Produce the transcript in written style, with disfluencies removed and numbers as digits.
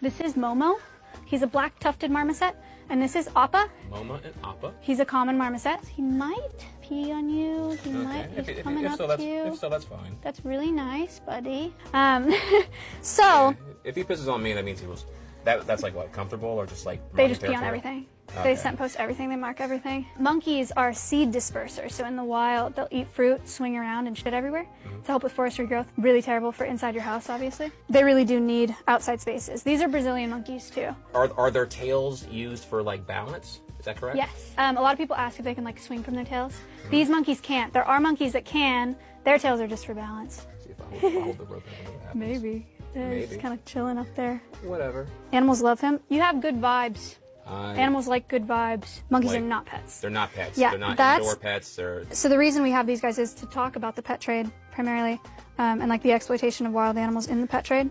This is Momo. He's a black tufted marmoset. And this is Appa. Momo and Appa. He's a common marmoset. He might pee on you. He might. He's coming up to you. If so, that's fine. That's really nice, buddy. So if he pisses on me, that means he was. That's like what, comfortable or just like. They just pee on everything. Okay. They scent post everything. They mark everything. Monkeys are seed dispersers, so in the wild they'll eat fruit, swing around, and shit everywhere to help with forestry growth. Really terrible for inside your house, obviously. They really do need outside spaces. These are Brazilian monkeys too. Are their tails used for like balance? Is that correct? Yes. A lot of people ask if they can like swing from their tails. These monkeys can't. There are monkeys that can. Their tails are just for balance. Let's see if I hold the rope in. Maybe. They're just kind of chilling up there. Whatever. Animals love him. You have good vibes. Animals like good vibes. Monkeys are not pets. They're not pets. Yeah, they're not indoor pets. So the reason we have these guys is to talk about the pet trade primarily, and like the exploitation of wild animals in the pet trade.